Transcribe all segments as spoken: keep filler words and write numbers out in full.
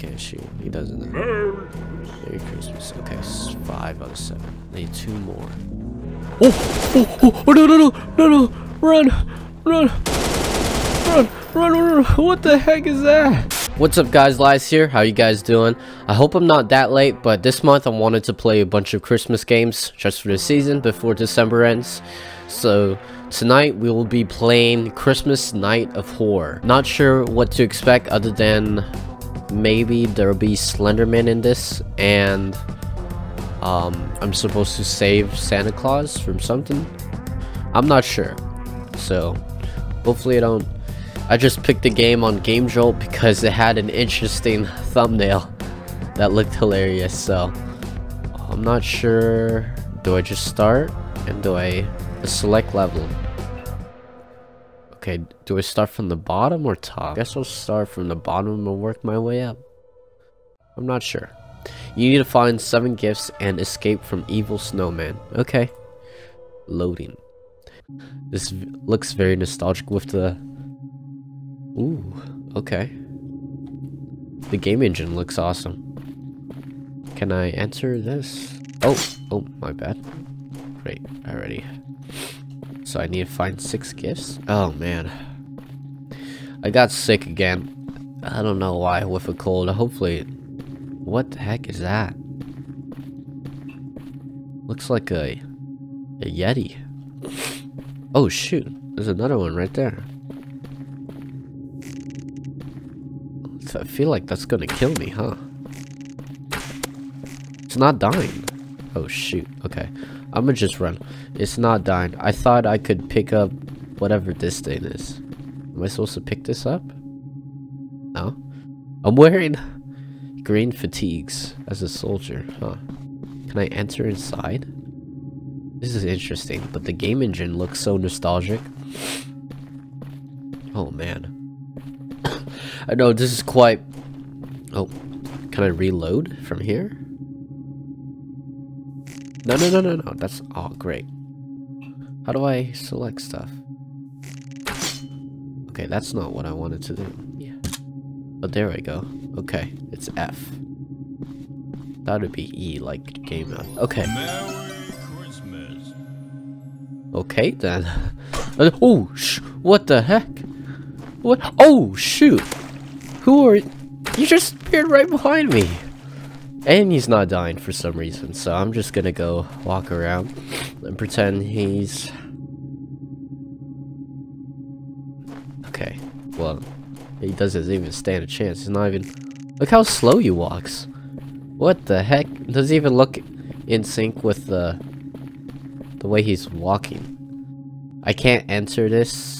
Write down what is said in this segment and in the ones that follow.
can't shoot. He doesn't know. Merry Christmas. Merry Christmas. Okay, it's five out of seven. I need two more. Oh! Oh! Oh! Oh! No! No! No! No! No! Run! Run! Run! Run! Run! What the heck is that? What's up, guys? Lies here. How you guys doing? I hope I'm not that late, but this month I wanted to play a bunch of Christmas games just for the season before December ends. So tonight we will be playing Christmas Night of Horror. Not sure what to expect other than maybe there'll be Slenderman in this, and um, I'm supposed to save Santa Claus from something. I'm not sure. So hopefully I don't. I just picked the game on Game Jolt because it had an interesting thumbnail that looked hilarious. So I'm not sure. Do I just start and do I select level? Okay, do I start from the bottom or top? I guess I'll start from the bottom and work my way up. I'm not sure. You need to find seven gifts and escape from evil snowman. Okay. Loading. This looks very nostalgic with the... Ooh, okay. The game engine looks awesome. Can I enter this? Oh, oh, my bad. Great, already. So I need to find six gifts? Oh, man. I got sick again. I don't know why, with a cold. Hopefully... What the heck is that? Looks like a... a Yeti. Oh, shoot. There's another one right there. I feel like that's gonna kill me, huh? It's not dying. Oh shoot, okay. I'm gonna just run. It's not dying. I thought I could pick up whatever this thing is. Am I supposed to pick this up? No? I'm wearing green fatigues as a soldier, huh? Can I enter inside? This is interesting, but the game engine looks so nostalgic. Oh man. I know this is quite... Oh, can I reload from here? No, no, no, no, no. That's... Oh, great. How do I select stuff? Okay, that's not what I wanted to do. Yeah. But there I go. Okay, it's F. That would be E, like game mode. Okay. Merry Christmas. Okay, then. Oh, sh what the heck? What? Oh, shoot. Who are you? You just appeared right behind me. And he's not dying for some reason, so I'm just gonna go walk around and pretend he's... Okay, well, he doesn't even stand a chance. He's not even... Look how slow he walks. What the heck? Doesn't even look in sync with the... the way he's walking. I can't enter this.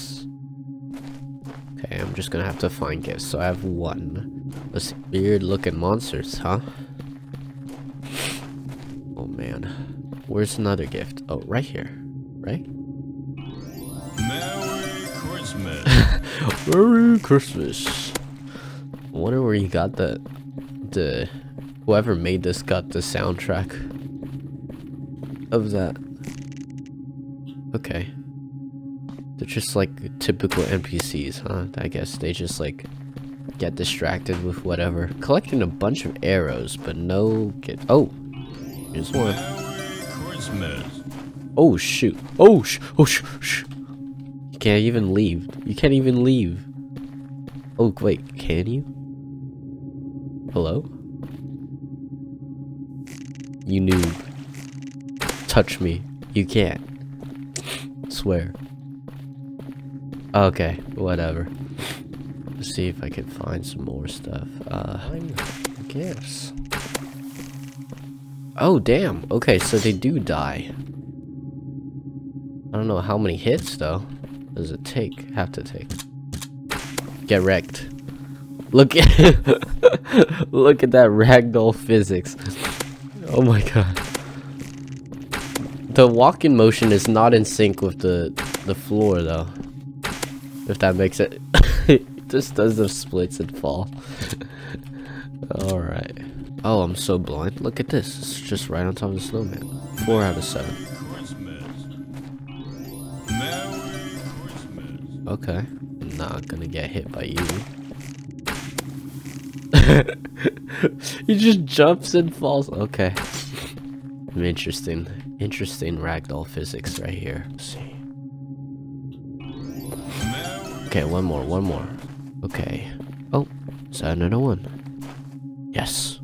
I'm just gonna have to find gifts, so I have one. Those weird looking monsters, huh? Oh man. Where's another gift? Oh, right here. Right? Merry Christmas. Merry Christmas. I wonder where you got the the whoever made this got the soundtrack of that. Okay. They're just like typical N P Cs, huh? I guess they just like get distracted with whatever. Collecting a bunch of arrows, but no get. Oh, here's one. Oh shoot! Oh sh! Oh sh! Sh. You can't even leave. You can't even leave. Oh wait, can you? Hello? You noob. Touch me. You can't. Swear. Okay, whatever. Let's see if I can find some more stuff. Uh, gifts. Oh, damn. Okay, so they do die. I don't know how many hits, though. Does it take? Have to take. Get wrecked. Look at... Look at that ragdoll physics. Oh my god. The walking motion is not in sync with the, the floor, though. If that makes it, it just does the splits and fall. All right. Oh, I'm so blind. Look at this. It's just right on top of the snowman. Four out of seven. Okay. Not gonna get hit by you. He just jumps and falls. Okay. Interesting. Interesting ragdoll physics right here. Let's see. Okay, one more, one more. Okay. Oh, is that another one? Yes.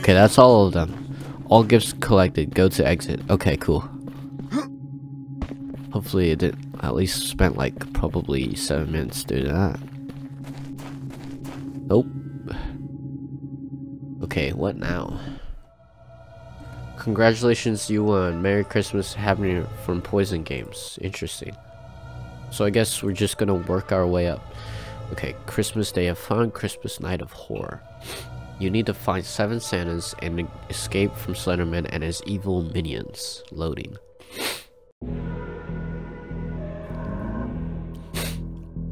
Okay, that's all of them. All gifts collected. Go to exit. Okay, cool. Hopefully it didn't. At least spent like probably seven minutes doing that. Nope. Okay, what now? Congratulations, you won. Merry Christmas, Happy New Year from Poison Games. Interesting. So I guess we're just gonna work our way up. Okay, Christmas Day of Fun, Christmas Night of Horror. You need to find seven Santas and escape from Slenderman and his evil minions. Loading.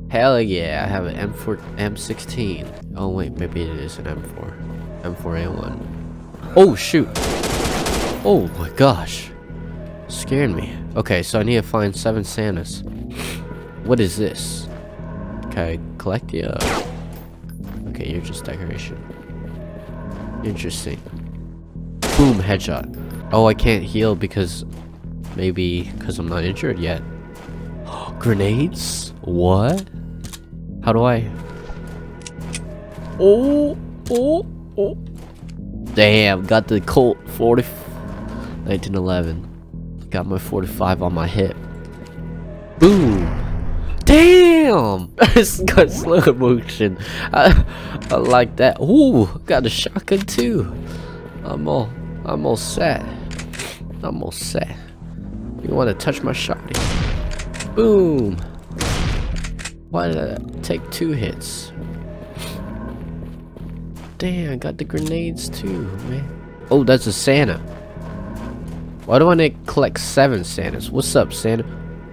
Hell yeah, I have an M four, M sixteen. Oh wait, maybe it is an M four. M four A one. Oh shoot! Oh my gosh. Scared me. Okay, so I need to find seven Santas. What is this? Okay, collect the... Uh... Okay, you're just decoration. Interesting. Boom, headshot. Oh, I can't heal because... Maybe because I'm not injured yet. Grenades? What? How do I... Oh, oh, oh. Damn, got the Colt forty-five, nineteen eleven. Got my forty-five on my hip. Boom. Damn. It's got slow motion. I, I like that. Ooh, got a shotgun too. I'm all, I'm all set. I'm all set. You want to touch my shotty? Boom. Why did I take two hits? Damn, I got the grenades too, man. Oh, that's a Santa. Why do I need to collect seven Santas? What's up, Santa?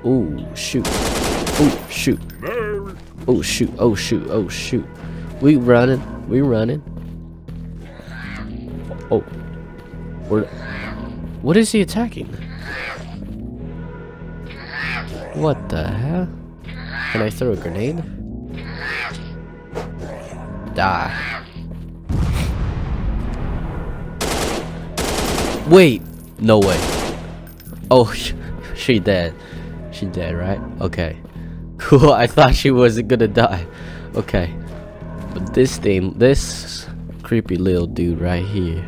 Ooh, shoot. Oh shoot. Oh shoot. Oh shoot. Oh shoot. We running. We running. Oh. We're... What is he attacking? What the hell? Can I throw a grenade? Die. Wait, no way. Oh, she dead. She dead, right? Okay. Cool, I thought she wasn't gonna die. Okay. But this thing, this creepy little dude right here.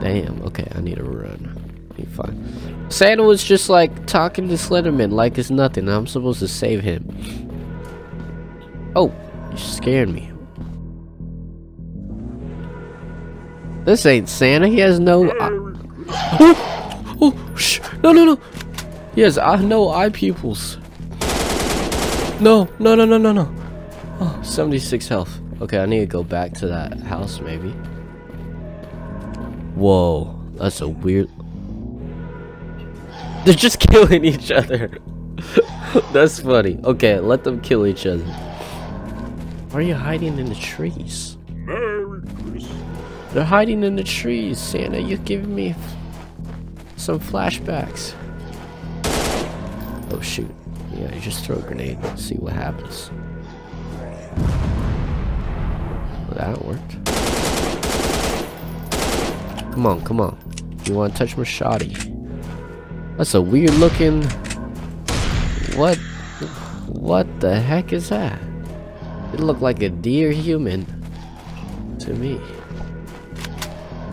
Damn, okay, I need to run. Be fine. Santa was just like talking to Slenderman like it's nothing. I'm supposed to save him. Oh, you scared me. This ain't Santa. He has no. Oh, oh, shh. No, no, no. He has uh, no eye pupils. No, no, no, no, no, no. Oh, seventy-six health. Okay, I need to go back to that house, maybe. Whoa, that's a weird. They're just killing each other. That's funny. Okay, let them kill each other. Why are you hiding in the trees? Merry Christmas. They're hiding in the trees, Santa. You're giving me some flashbacks. Oh shoot. Yeah, you just throw a grenade and see what happens. Well, that worked. Come on, come on. You want to touch my shoddy? That's a weird looking... What? What the heck is that? It looked like a deer human to me.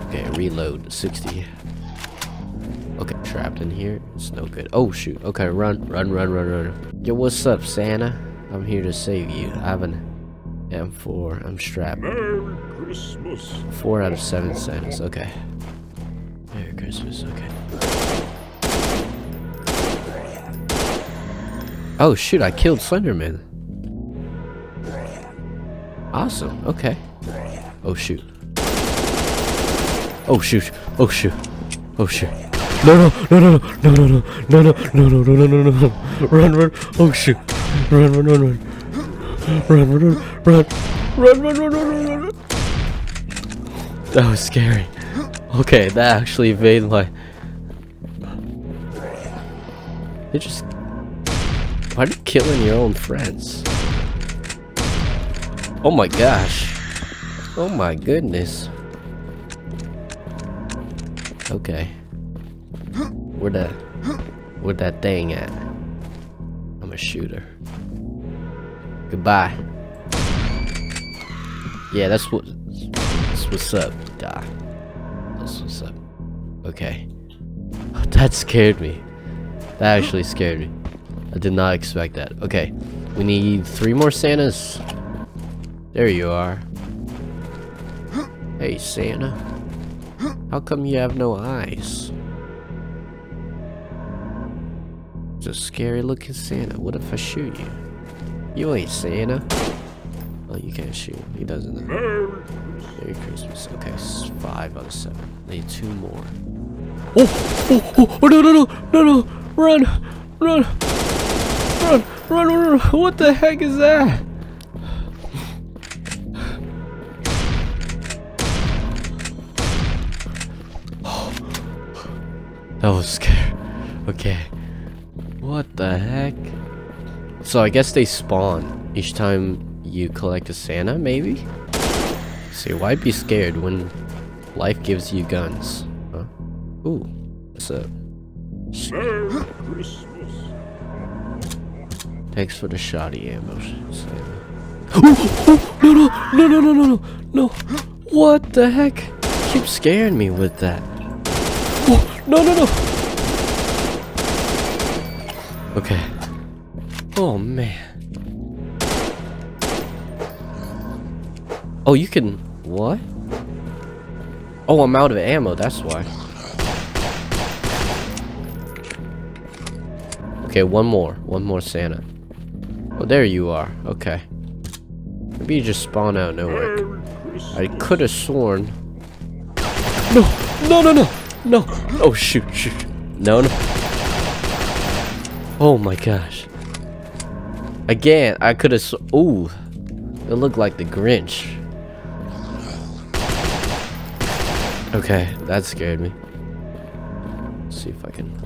Okay, reload, sixty. Okay, trapped in here. It's no good. Oh, shoot. Okay, run, run, run, run, run. Yo, what's up, Santa? I'm here to save you. I have an M four. I'm strapped. Merry Christmas. Four out of seven Santas. Okay. Merry Christmas. Okay. Oh, shoot. I killed Slenderman. Awesome. Okay. Oh, shoot. Oh shoot, oh shoot, oh shoot. No, no, no, no, no, no, no, no, no, no, no, no, no, no, no, run, run, oh shoot, run, run, run, run, run, run, run, run, run, run, run, run. That was scary. Okay, that actually evaded my... They just... Why are you killing your own friends? Oh my gosh. Oh my goodness. Okay. Where that, where that thing at? I'm a shooter. Goodbye. Yeah, that's what, that's what's up, guy. That's what's up. Okay. That scared me. That actually scared me. I did not expect that. Okay, we need three more Santas. There you are. Hey, Santa. How come you have no eyes? It's a scary looking Santa. What if I shoot you? You ain't Santa. Oh, you can't shoot. He doesn't know. Merry Christmas. Okay, it's five out of seven. I need two more. Oh, oh, oh, oh, no, no, no, no, no, run, run, run, run, run, what the heck is that? Oh, that was scary. Okay, what the heck? So I guess they spawn each time you collect a Santa, maybe? See, why be scared when life gives you guns? Ooh, what's up? Merry Christmas. Thanks for the shoddy ammo. Oh, no, no, no, no, no, no, no. What the heck? You keep scaring me with that. Oh, no, no, no. Okay. Oh, man. Oh, you can... What? Oh, I'm out of ammo, that's why. Okay, one more. One more Santa. Oh, there you are. Okay. Maybe you just spawn out of nowhere. I could have sworn. No! No, no, no! No! Oh, shoot, shoot. No, no. Oh my gosh. Again, I could have. Ooh. It looked like the Grinch. Okay, that scared me. Let's see if I can.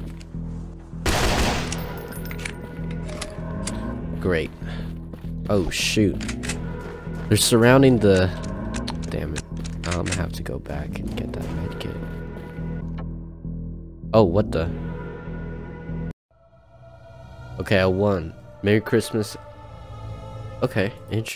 Great. Oh shoot. They're surrounding the... Damn it. I'm gonna have to go back and get that medkit. Oh, what the... Okay, I won. Merry Christmas. Okay, interesting.